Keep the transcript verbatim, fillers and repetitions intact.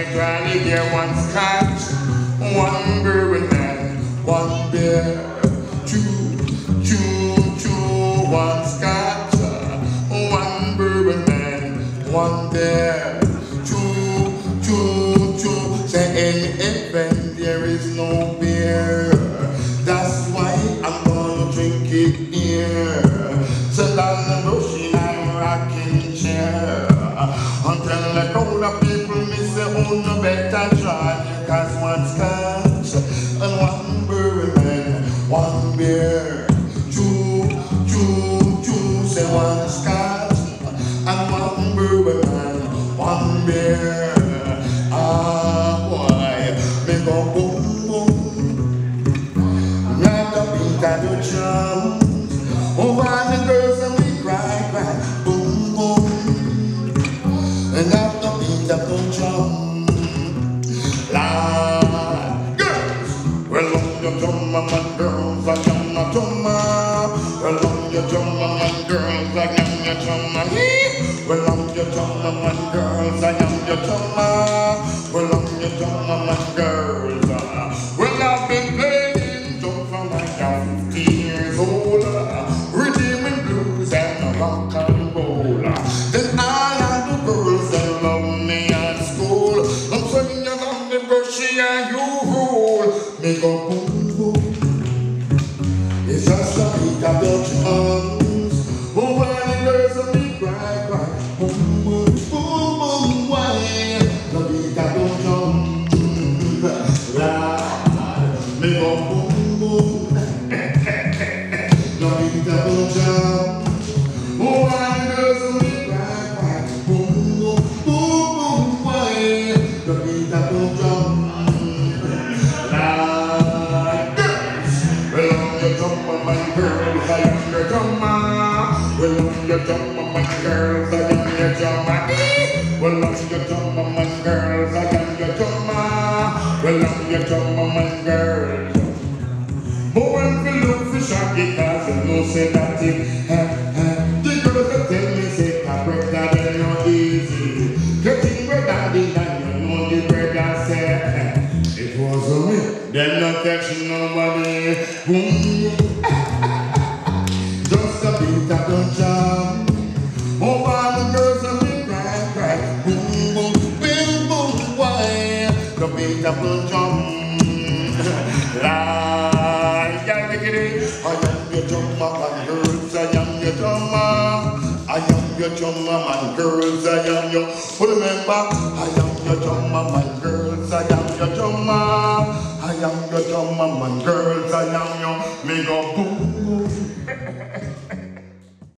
a granny there once had one brewing man, one beer, two, two, two, one scotch, one brewing man, one beer, two, two, two. Say in heaven there is no beer, that's why I'm gonna drink it here. Sit down and rush in a rocking chair. Until the older people miss their own, no better try. Cause one scotch and one bourbon man, one beer, two, two, two. Say one scotch and one bourbon man, one beer. Ah boy, me go boom boom, like a pink drum. Over the girls and we cry, cry. Boom boom. And after beat up the drum, la girls, well on your drum, man, girls, I jam my drum, well on your drum, man, girls, I jam your drum, well on your drum, man, girls, I jam your drum, well on your drum, man, girls. Well, I've been playing drum for like fifteen years old, redeeming blues and rock and roll. Then I and you roll, me go boom boom. It's just a beat of the drums. Oh, when the girls and me cry, cry, boom boom, boom boom, why? The beat of the drums, la, me go boom boom. The beat of the drums. Oh, when the girls and me cry, cry, boom boom, boom boom, why? The beat of the drums. Well, on your drum, my girls, I am your drum. Well, on your drum, my girls, I am your drum. Well, on your drum, my girls. But when we look for shaggy, cause you know say that it, the girls will tell me say that bread that is not easy. Getting bread and the and you know the bread I said, it wasn't me. Them not catching nobody. Boom. That don't jump. Oh, all the girls and me cry, cry. Boom, boom, boom, boom, why? The beat that don't jump. La, I can't take it. I am your drummer, man, girls. I am your drummer. I am your drummer, man, girls. I am your. Remember, I am your drummer, man, girls. I am your drummer. I am your drummer, man, girls. I am your. Me go boom.